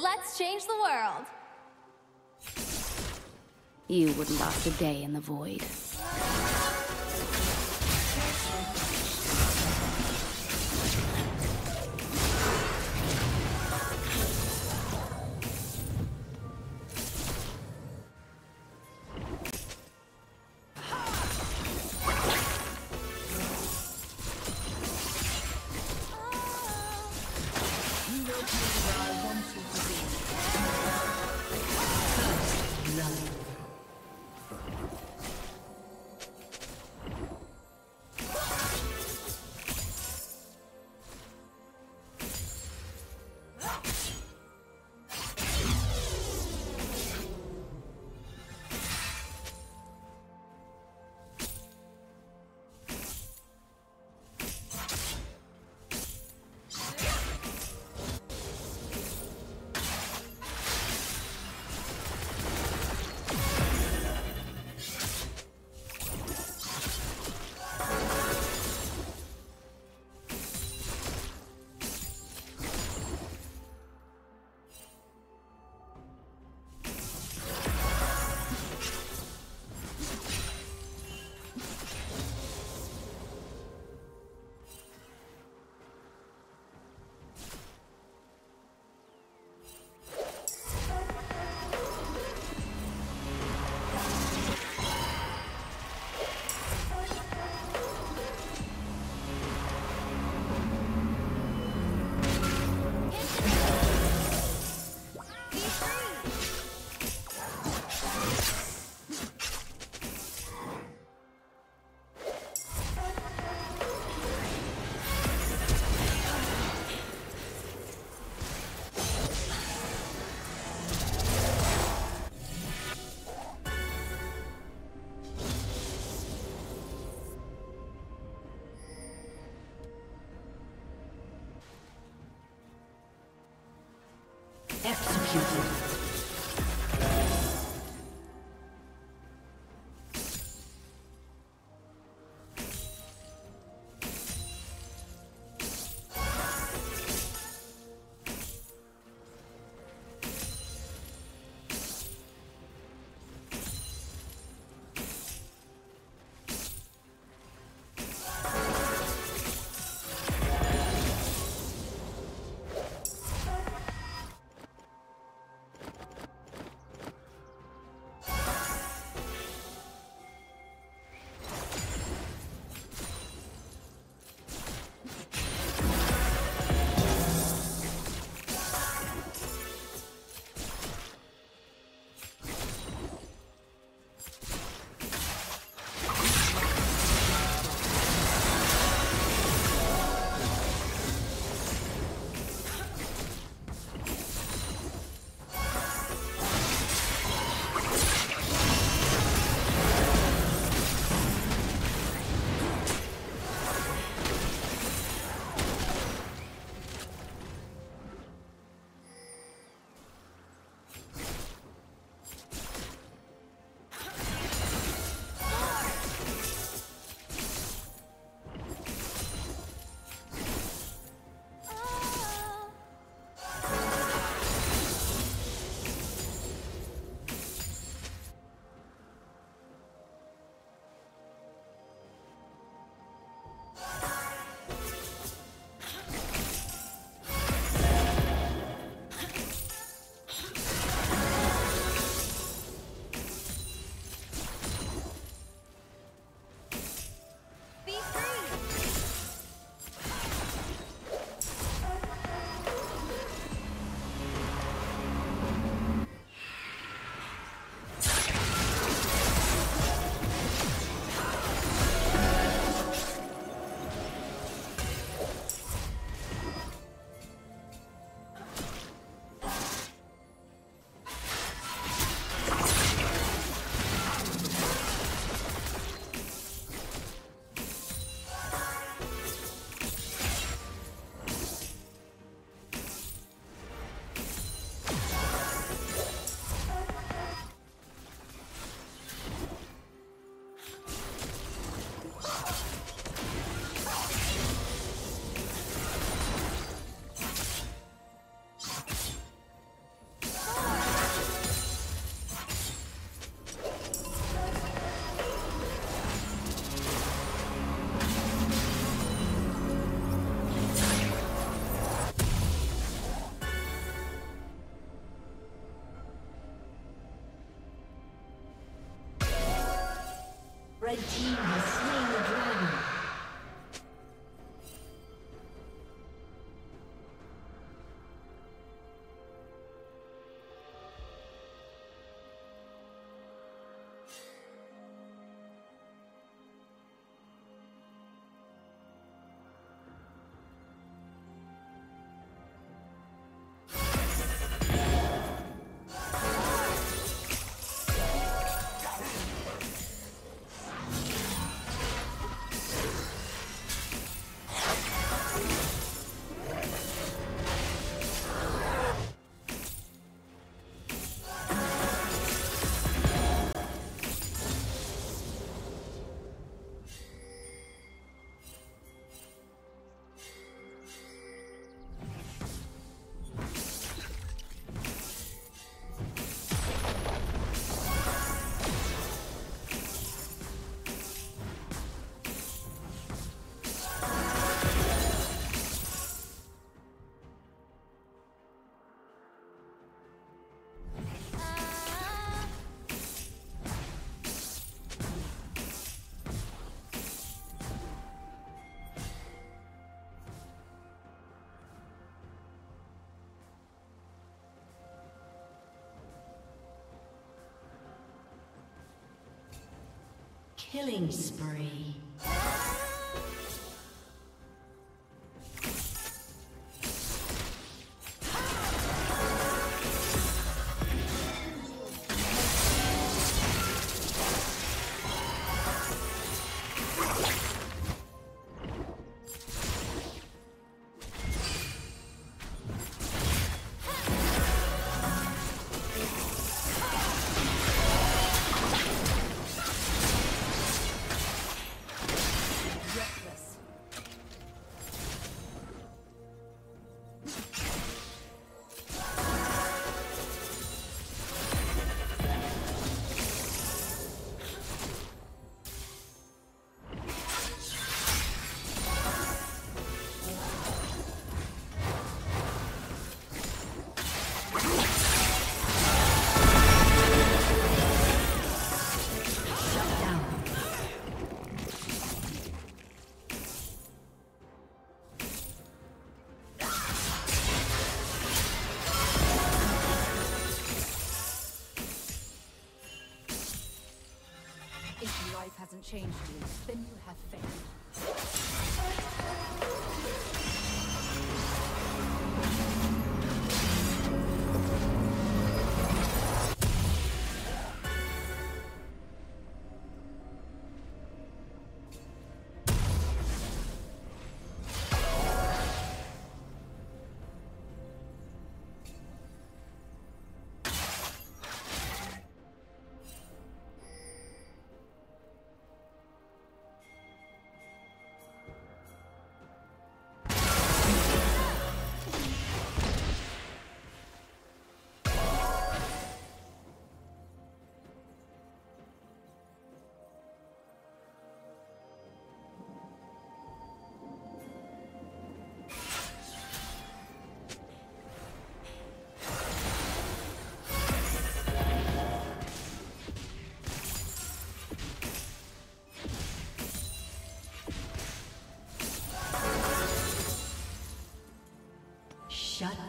Let's change the world! You wouldn't last a day in the void. Executed. Red team has slain the dragon. Killing spree. Change you, then you have failed. Shut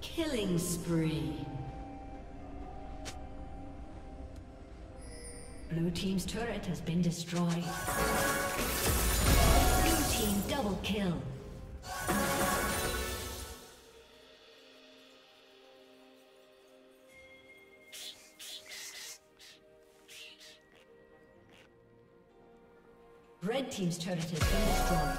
Killing spree. Blue team's turret has been destroyed. Blue team double kill. Red team's turret has been destroyed.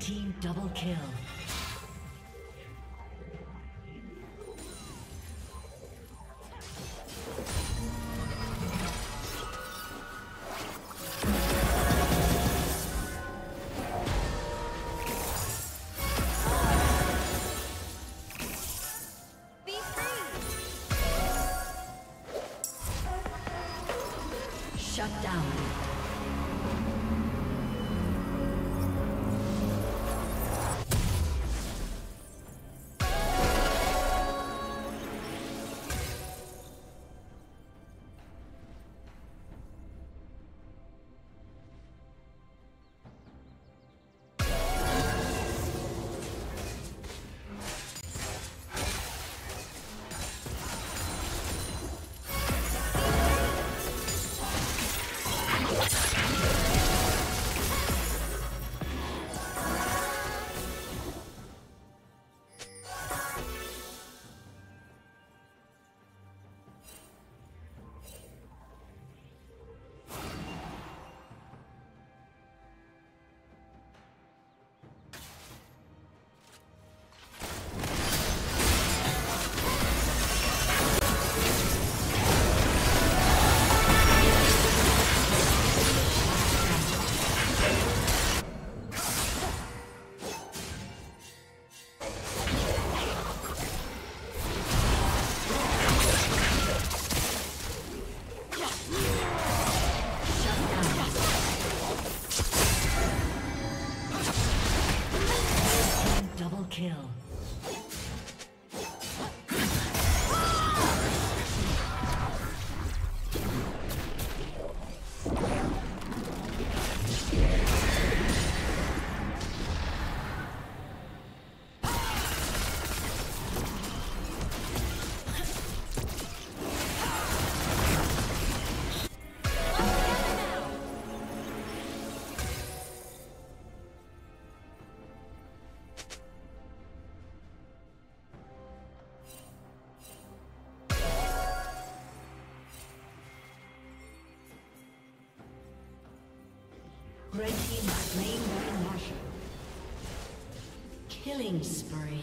Team double kill. Red team slain by Marshall. Killing spree.